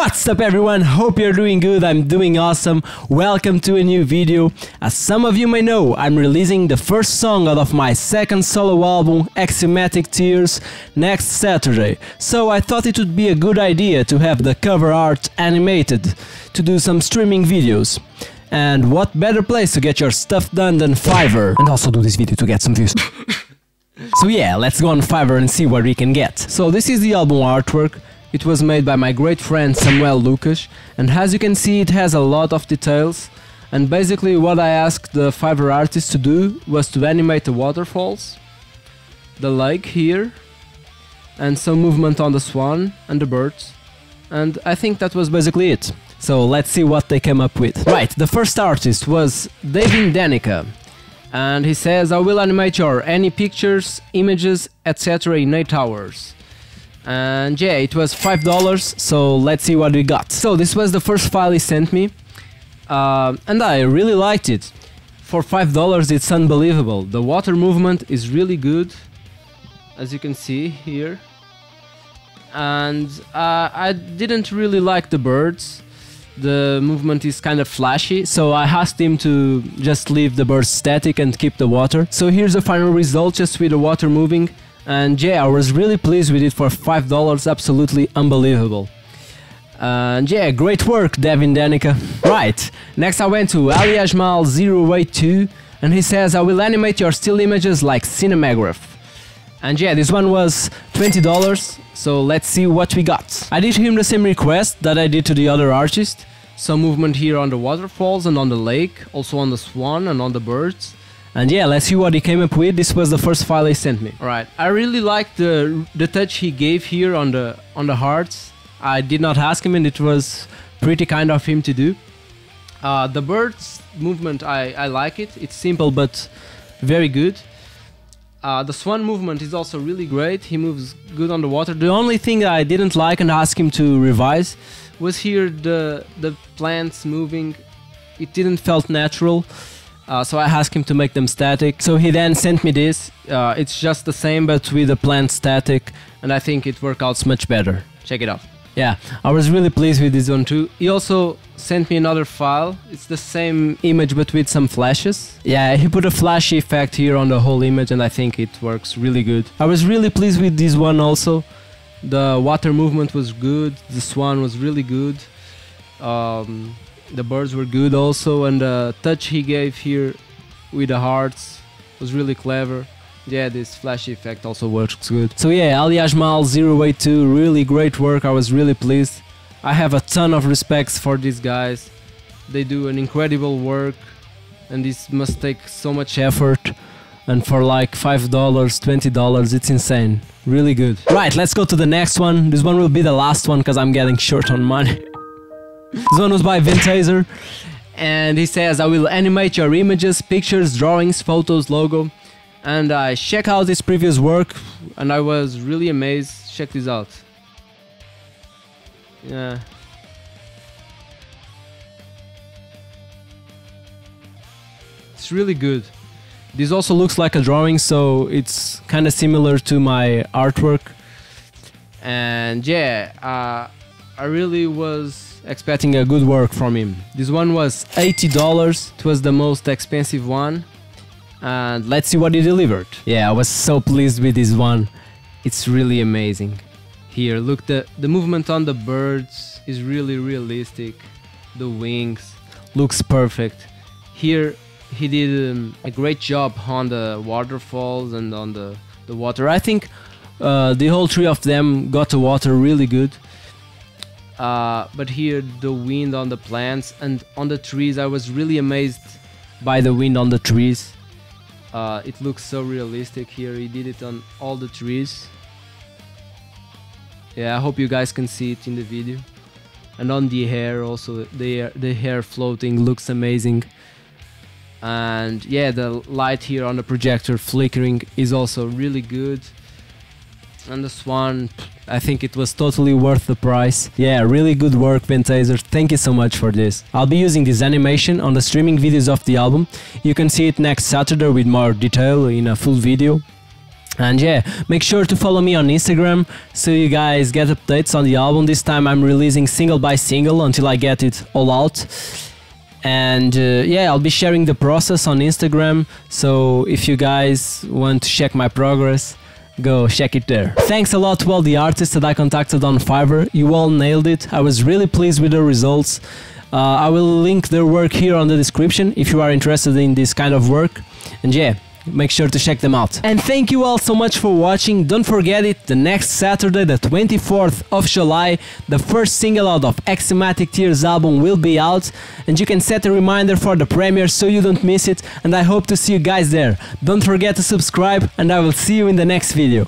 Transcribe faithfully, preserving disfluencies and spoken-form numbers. What's up everyone, hope you're doing good, I'm doing awesome. Welcome to a new video. As some of you may know, I'm releasing the first song out of my second solo album, Axiomatic Tears, next Saturday. So I thought it would be a good idea to have the cover art animated, to do some streaming videos. And what better place to get your stuff done than Fiverr. And also do this video to get some views. So yeah, let's go on Fiverr and see what we can get. So this is the album artwork. It was made by my great friend Samuel Lucas, and as you can see it has a lot of details, and basically what I asked the Fiverr artist to do was to animate the waterfalls, the lake here, and some movement on the swan and the birds, and I think that was basically it. So let's see what they came up with. Right, the first artist was Davindanika. And he says, I will animate your any pictures, images, et cetera in eight hours. And yeah, it was five dollars, so let's see what we got. So this was the first file he sent me. Uh, and I really liked it. For five dollars it's unbelievable. The water movement is really good, as you can see here. And uh, I didn't really like the birds. The movement is kind of flashy, so I asked him to just leave the birds static and keep the water. So here's the final result, just with the water moving, and yeah, I was really pleased with it for five dollars, absolutely unbelievable. And yeah, great work, Davindanika. Right, next I went to Aliajmal zero eight two, and he says, I will animate your still images like Cinemagraph. And yeah, this one was twenty dollars, so let's see what we got. I did him the same request that I did to the other artist. Some movement here on the waterfalls and on the lake, also on the swan and on the birds. And yeah, let's see what he came up with. This was the first file he sent me. Alright, I really liked the, the touch he gave here on the, on the hearts. I did not ask him and it was pretty kind of him to do. Uh, the birds movement, I, I like it. It's simple but very good. Uh, the swan movement is also really great, he moves good on the water. The only thing I didn't like and asked him to revise was here the, the plants moving. It didn't felt natural, uh, so I asked him to make them static. So he then sent me this, uh, it's just the same but with the plant static, and I think it worked out much better. Check it out. Yeah, I was really pleased with this one too. He also sent me another file. It's the same image but with some flashes. Yeah, he put a flash effect here on the whole image and I think it works really good. I was really pleased with this one also. The water movement was good, the swan was really good. Um, the birds were good also, and the touch he gave here with the hearts was really clever. Yeah, this flash effect also works good. So yeah, Aliajmal zero eight two, really great work, I was really pleased. I have a ton of respects for these guys. They do an incredible work, and this must take so much effort. And for like five dollars, twenty dollars, it's insane. Really good. Right, let's go to the next one. This one will be the last one, because I'm getting short on money. This one was by Ventaizer, and he says, I will animate your images, pictures, drawings, photos, logo. And I check out his previous work, and I was really amazed. Check this out. Yeah. It's really good. This also looks like a drawing, so it's kind of similar to my artwork. And yeah, uh, I really was expecting a good work from him. This one was eighty dollars. It was the most expensive one. And let's see what he delivered. Yeah, I was so pleased with this one. It's really amazing. Here, look, the, the movement on the birds is really realistic. The wings looks perfect. Here, he did um, a great job on the waterfalls and on the, the water. I think uh, the whole three of them got the water really good. Uh, but here, the wind on the plants and on the trees. I was really amazed by the wind on the trees. Uh, it looks so realistic here, he did it on all the trees. Yeah, I hope you guys can see it in the video. And on the hair also, the, the hair floating looks amazing. And yeah, the light here on the projector flickering is also really good. And the swan, I think it was totally worth the price. Yeah, really good work, Ventaizer, thank you so much for this. I'll be using this animation on the streaming videos of the album. You can see it next Saturday with more detail in a full video. And yeah, make sure to follow me on Instagram so you guys get updates on the album. This time I'm releasing single by single until I get it all out. And uh, yeah, I'll be sharing the process on Instagram, so if you guys want to check my progress, go check it there. Thanks a lot to all the artists that I contacted on Fiverr. You all nailed it. I was really pleased with the results. Uh, I will link their work here on the description if you are interested in this kind of work. And yeah, make sure to check them out. And thank you all so much for watching. Don't forget it, the next Saturday, the twenty-fourth of July, the first single out of Axiomatic Tears album will be out, and you can set a reminder for the premiere so you don't miss it, and I hope to see you guys there. Don't forget to subscribe, and I will see you in the next video.